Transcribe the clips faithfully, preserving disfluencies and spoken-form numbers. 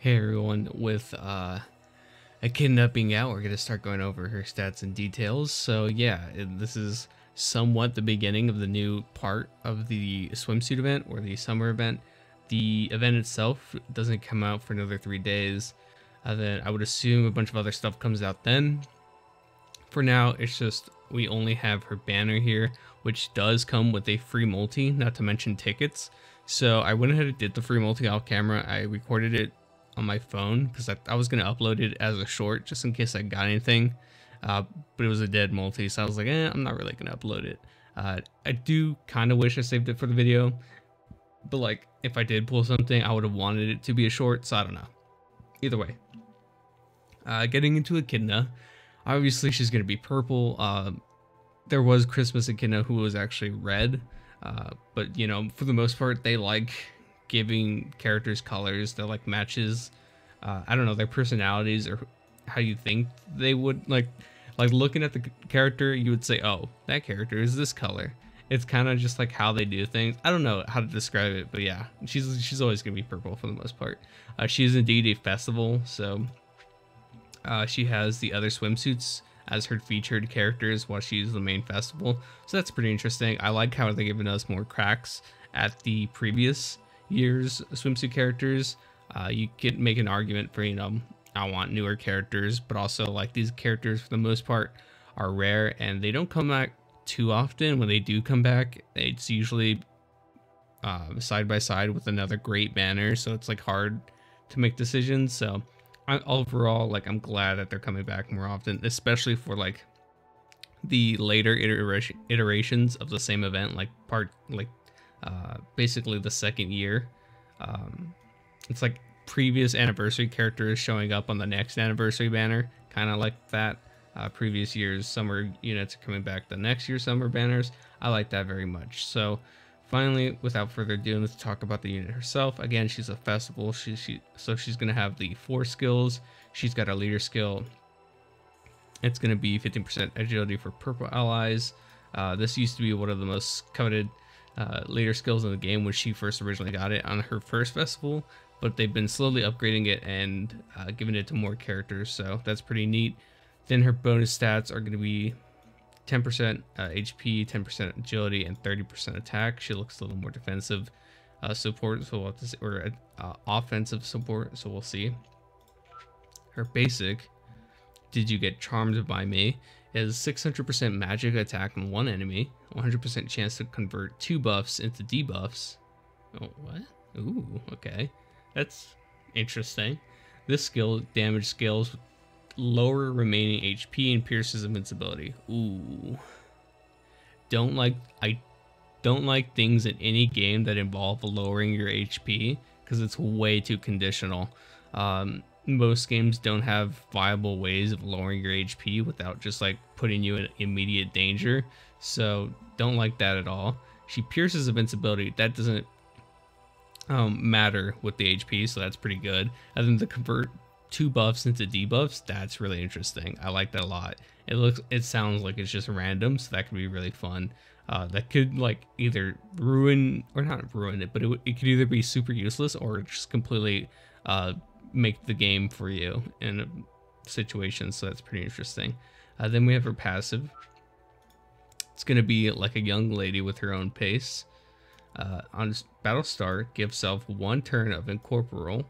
Hey everyone, with uh, Echidna being out, we're going to start going over her stats and details. So yeah, this is somewhat the beginning of the new part of the swimsuit event, or the summer event. The event itself doesn't come out for another three days. Uh, then I would assume a bunch of other stuff comes out then. For now, it's just we only have her banner here, which does come with a free multi, not to mention tickets. So I went ahead and did the free multi off camera. I recorded it on my phone because I, I was going to upload it as a short just in case I got anything, uh, but it was a dead multi, so I was like, eh, I'm not really going to upload it. Uh, I do kind of wish I saved it for the video, but like if I did pull something, I would have wanted it to be a short, so I don't know. Either way, uh, getting into Echidna, obviously she's going to be purple. Uh, there was Christmas Echidna who was actually red, uh, but you know, for the most part, they like giving characters colors that like matches, uh, I don't know, their personalities or how you think they would like. Like looking at the character, you would say, oh, that character is this color. It's kind of just like how they do things. I don't know how to describe it, but yeah, she's she's always gonna be purple for the most part. Uh, she is indeed a festival, so uh, she has the other swimsuits as her featured characters while she's the main festival. So that's pretty interesting. I like how they're giving us more cracks at the previous year's swimsuit characters. Uh, you can make an argument for, you know, I want newer characters, but also like these characters for the most part are rare and they don't come back too often. When they do come back, it's usually uh, side by side with another great banner, so it's like hard to make decisions. So I, overall, like I'm glad that they're coming back more often, especially for like the later iteration iterations of the same event, like part like uh basically the second year. Um it's like previous anniversary characters showing up on the next anniversary banner, kind of like that. Uh previous year's summer units are coming back the next year's summer banners. I like that very much. So finally, without further ado, let's talk about the unit herself. Again, she's a festival, she, she so she's gonna have the four skills. She's got a leader skill. It's gonna be fifteen percent agility for purple allies. Uh this used to be one of the most coveted Uh, leader skills in the game when she first originally got it on her first festival, but they've been slowly upgrading it and uh, giving it to more characters, so that's pretty neat. Then her bonus stats are going to be ten percent uh, H P, ten percent agility, and thirty percent attack. She looks a little more defensive uh, support, so we'll have to see, or uh, offensive support, so we'll see. Her basic, Did You Get Charmed By Me, is six hundred percent magic attack on one enemy, one hundred percent chance to convert two buffs into debuffs. Oh, what? Ooh, okay. That's interesting. This skill damage scales with lower remaining H P and pierces invincibility. Ooh. Don't like I don't like things in any game that involve lowering your H P because it's way too conditional. Um Most games don't have viable ways of lowering your H P without just like putting you in immediate danger. So don't like that at all. She pierces invincibility. That doesn't um, matter with the H P, so that's pretty good. And then the convert two buffs into debuffs, that's really interesting. I like that a lot. It looks, it sounds like it's just random, so that could be really fun. Uh, that could like either ruin, or not ruin it, but it, it could either be super useless or just completely uh, make the game for you in a situation, so that's pretty interesting. Uh, then we have her passive. It's gonna be like a young lady with her own pace. Uh, on Battlestar, give self one turn of incorporeal,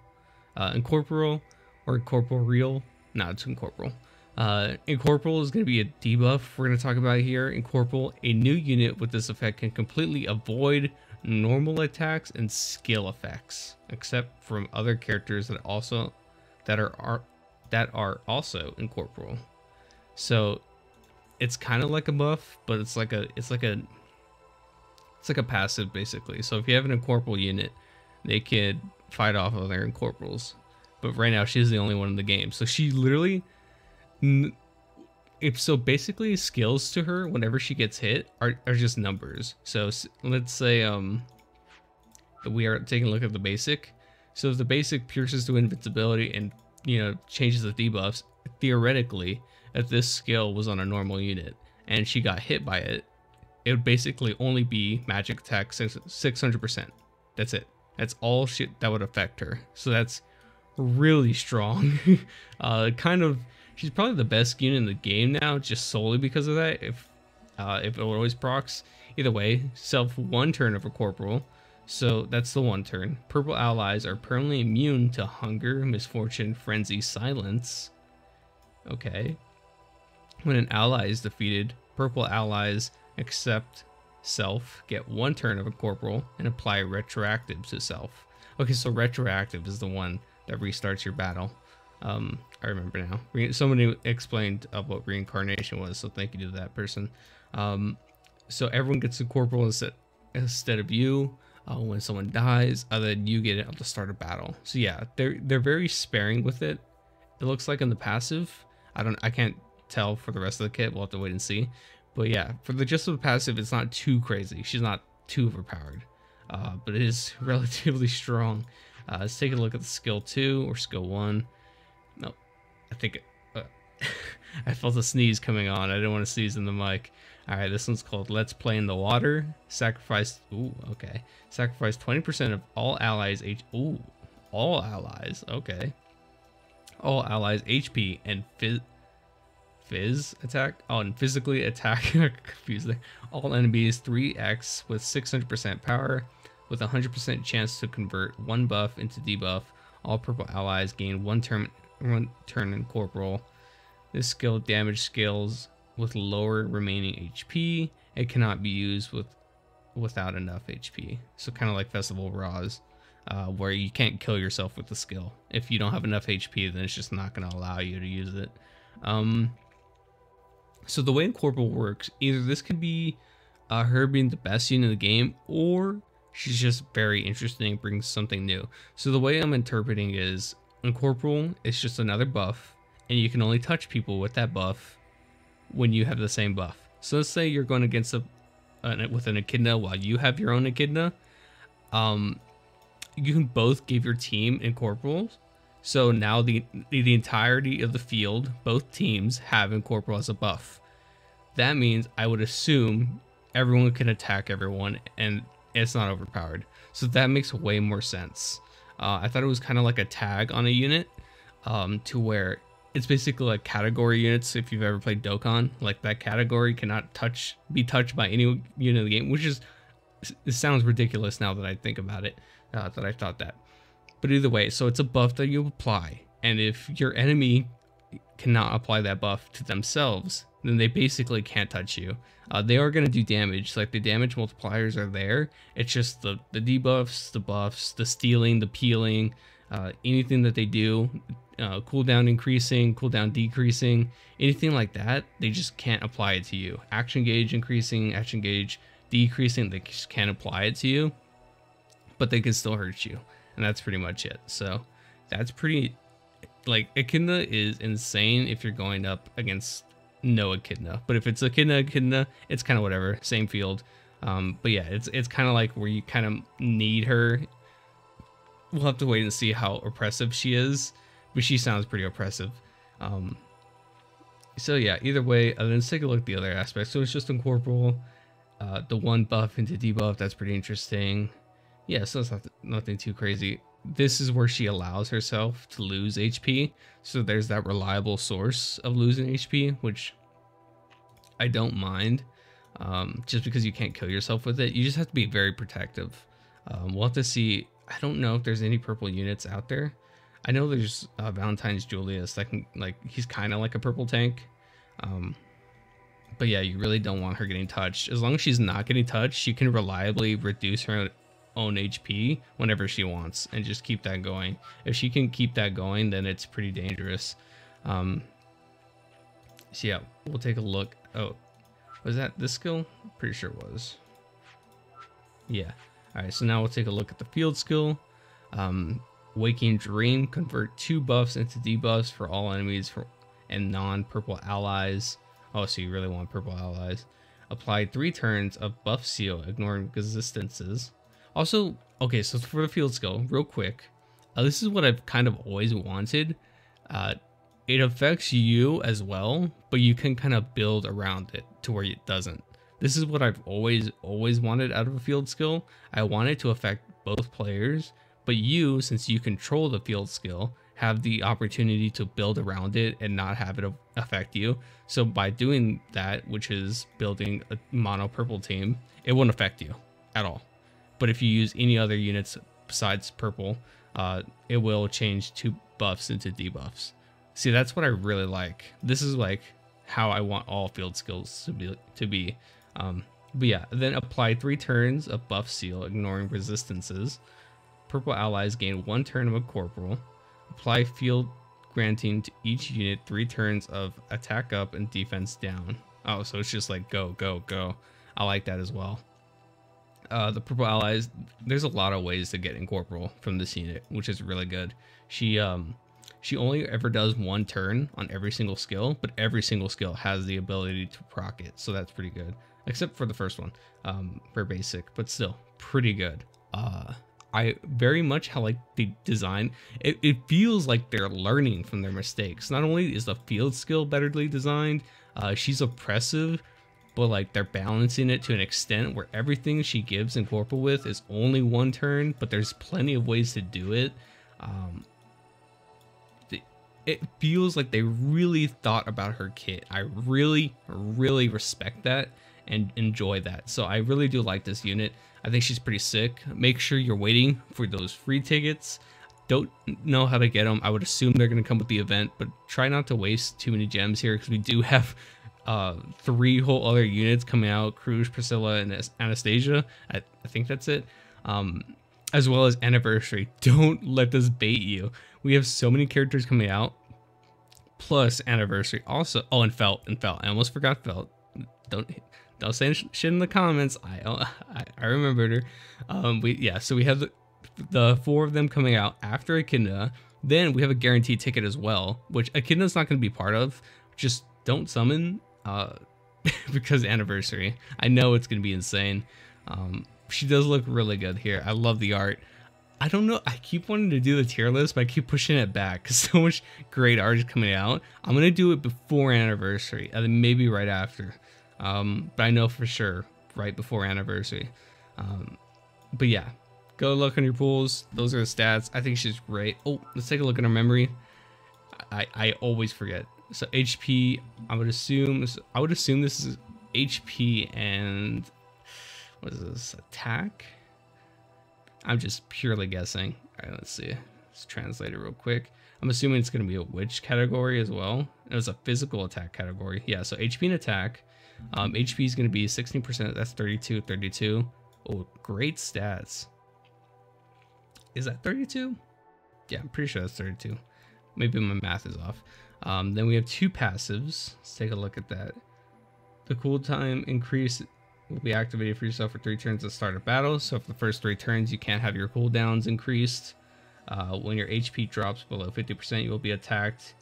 uh, incorporeal or incorporeal. No, it's incorporeal. Uh, incorporeal is gonna be a debuff we're gonna talk about here. Incorporeal, a new unit with this effect can completely avoid normal attacks and skill effects, except from other characters that also that are, are that are also incorporeal. So it's kind of like a buff, but it's like a it's like a it's like a passive basically. So if you have an incorporeal unit, they could fight off other incorporeals. But right now she's the only one in the game, so she literally. If so, basically skills to her whenever she gets hit are, are just numbers. So let's say um we are taking a look at the basic. So if the basic pierces to invincibility and, you know, changes the debuffs, theoretically, if this skill was on a normal unit and she got hit by it, it would basically only be magic attack six hundred percent. That's it. That's all shit that would affect her. So that's really strong. uh, kind of, she's probably the best skin in the game now, just solely because of that. If uh, if it always procs, either way, self one turn of a corporal. So that's the one turn. Purple allies are permanently immune to hunger, misfortune, frenzy, silence. Okay. When an ally is defeated, purple allies except self get one turn of a corporal and apply retroactive to self. Okay, so retroactive is the one that restarts your battle. Um, I remember now. Re somebody explained uh, what reincarnation was, so thank you to that person. Um, so everyone gets a corporal instead instead of you. Uh, when someone dies, uh, then you get it at the start of battle. So yeah, they're they're very sparing with it. It looks like in the passive. I don't, I can't tell for the rest of the kit. We'll have to wait and see. But yeah, for the just of the passive, it's not too crazy. She's not too overpowered, uh, but it is relatively strong. Uh, let's take a look at the skill two or skill one. No, I think uh, I felt a sneeze coming on. I didn't want to sneeze in the mic. All right, this one's called Let's Play in the Water. Sacrifice, ooh, okay. Sacrifice twenty percent of all allies, H ooh, all allies, okay. All allies H P and phys, phys attack, oh, and physically attack, confused there. All enemies three X with six hundred percent power, with one hundred percent chance to convert one buff into debuff. All purple allies gain one turn, one turn in corporal. This skill damage skills with lower remaining H P. It cannot be used with without enough H P. So kind of like Festival Raws, uh, where you can't kill yourself with the skill. If you don't have enough H P, then it's just not gonna allow you to use it. Um, so the way corporal works, either this could be uh, her being the best unit in the game, or she's just very interesting, brings something new. So the way I'm interpreting is, in corporal, it's just another buff, and you can only touch people with that buff when you have the same buff. So let's say you're going against a uh, with an Echidna while you have your own Echidna. Um, you can both give your team incorporals. So now the the entirety of the field, both teams have incorporal as a buff. That means I would assume everyone can attack everyone and it's not overpowered. So that makes way more sense. Uh, I thought it was kind of like a tag on a unit, um, to where it's basically like category units. If you've ever played Dokkan, like that category cannot touch, be touched by any unit of the game, which is, it sounds ridiculous now that I think about it, uh, that I thought that. But either way, so it's a buff that you apply, and if your enemy cannot apply that buff to themselves, then they basically can't touch you. Uh, they are going to do damage, like the damage multipliers are there. It's just the, the debuffs, the buffs, the stealing, the peeling, uh, anything that they do. Uh, cooldown increasing, cooldown decreasing, anything like that, they just can't apply it to you. Action gauge increasing, action gauge decreasing, they just can't apply it to you, but they can still hurt you, and that's pretty much it. So that's pretty, like, Echidna is insane if you're going up against no Echidna, but if it's Echidna, Echidna, it's kind of whatever, same field. Um, but yeah, it's, it's kind of like where you kind of need her. We'll have to wait and see how oppressive she is. But she sounds pretty oppressive. Um, so yeah, either way, uh, let's take a look at the other aspects. So it's just incorporeal, uh, the one buff into debuff, that's pretty interesting. Yeah, so it's not th nothing too crazy. This is where she allows herself to lose H P. So there's that reliable source of losing H P, which I don't mind. Um, just because you can't kill yourself with it, you just have to be very protective. Um, we'll have to see. I don't know if there's any purple units out there. I know there's uh, Valentine's Julius that can, like, he's kind of like a purple tank. Um, but yeah, you really don't want her getting touched. As long as she's not getting touched, she can reliably reduce her own H P whenever she wants and just keep that going. If she can keep that going, then it's pretty dangerous. Um, so yeah, we'll take a look. Oh, was that this skill? Pretty sure it was. Yeah. All right, so now we'll take a look at the field skill. Um, Waking Dream, convert two buffs into debuffs for all enemies for, and non-purple allies. Oh, so you really want purple allies. Apply three turns of buff seal, ignoring resistances. Also, okay, so for the field skill, real quick. Uh, this is what I've kind of always wanted. Uh, it affects you as well, but you can kind of build around it to where it doesn't. This is what I've always, always wanted out of a field skill. I want it to affect both players, but you, since you control the field skill, have the opportunity to build around it and not have it affect you. So by doing that, which is building a mono purple team, it won't affect you at all. But if you use any other units besides purple, uh, it will change two buffs into debuffs. See, that's what I really like. This is like how I want all field skills to be. To be. Um, but yeah, then apply three turns of buff seal, ignoring resistances. Purple allies gain one turn of a corporal. Apply field granting to each unit three turns of attack up and defense down. Oh, so it's just like go, go, go. I like that as well. Uh, the purple allies, there's a lot of ways to get in corporal from this unit, which is really good. She um, she only ever does one turn on every single skill, but every single skill has the ability to proc it, so that's pretty good. Except for the first one, um, for basic, but still pretty good. Uh, I very much how like the design, it, it feels like they're learning from their mistakes. Not only is the field skill betterly designed, uh, she's oppressive, but like they're balancing it to an extent where everything she gives in corporal with is only one turn, but there's plenty of ways to do it. Um, it feels like they really thought about her kit. I really, really respect that and enjoy that. So I really do like this unit. I think she's pretty sick. Make sure you're waiting for those free tickets. Don't know how to get them. I would assume they're going to come with the event, but try not to waste too many gems here because we do have uh, three whole other units coming out, Cruise, Priscilla, and Anastasia. I, I think that's it. Um, as well as Anniversary. Don't let this bait you. We have so many characters coming out, plus Anniversary also. Oh, and Felt, and Felt. I almost forgot Felt. Don't... Don't say shit in the comments. I I, I remembered her. Um, we yeah. So we have the, the four of them coming out after Echidna. Then we have a guaranteed ticket as well, which Echidna's not going to be part of. Just don't summon, uh, because Anniversary. I know it's going to be insane. Um, she does look really good here. I love the art. I don't know. I keep wanting to do the tier list, but I keep pushing it back because so much great art is coming out. I'm gonna do it before Anniversary, and then maybe right after. Um, but I know for sure right before Anniversary. Um, but yeah, go look on your pools. Those are the stats. I think she's great. Oh, let's take a look at her memory. I, I always forget. So H P, I would assume, I would assume this is H P and what is this, attack? I'm just purely guessing. All right, let's see. Let's translate it real quick. I'm assuming it's going to be a witch category as well. It was a physical attack category. Yeah, so H P and attack. Um, H P is going to be sixteen percent. That's thirty-two, thirty-two. Oh, great stats. Is that thirty-two? Yeah, I'm pretty sure that's thirty-two. Maybe my math is off. Um, then we have two passives. Let's take a look at that. The cooldown increase will be activated for yourself for three turns at the start of battle. So for the first three turns, you can't have your cooldowns increased. Uh, when your H P drops below fifty percent, you will be attacked.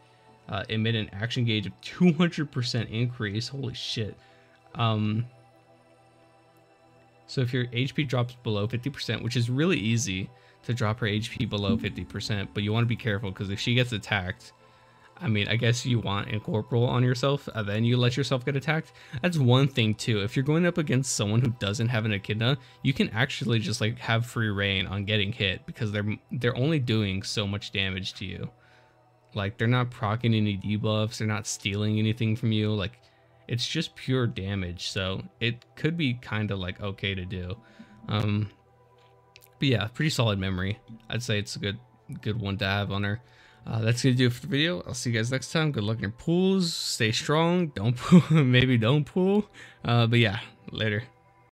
Uh, emit an action gauge of two hundred percent increase. Holy shit. Um, so if your H P drops below fifty percent, which is really easy to drop her H P below fifty percent, but you want to be careful because if she gets attacked, I mean, I guess you want incorporal on yourself, and then you let yourself get attacked. That's one thing too. If you're going up against someone who doesn't have an Echidna, you can actually just like have free reign on getting hit because they're, they're only doing so much damage to you. Like, they're not proccing any debuffs, they're not stealing anything from you, like, it's just pure damage, so it could be kind of, like, okay to do. Um, but yeah, pretty solid memory. I'd say it's a good good one to have on her. Uh, that's going to do it for the video. I'll see you guys next time. Good luck in your pools. Stay strong. Don't pool. Maybe don't pool. Uh, but yeah, later.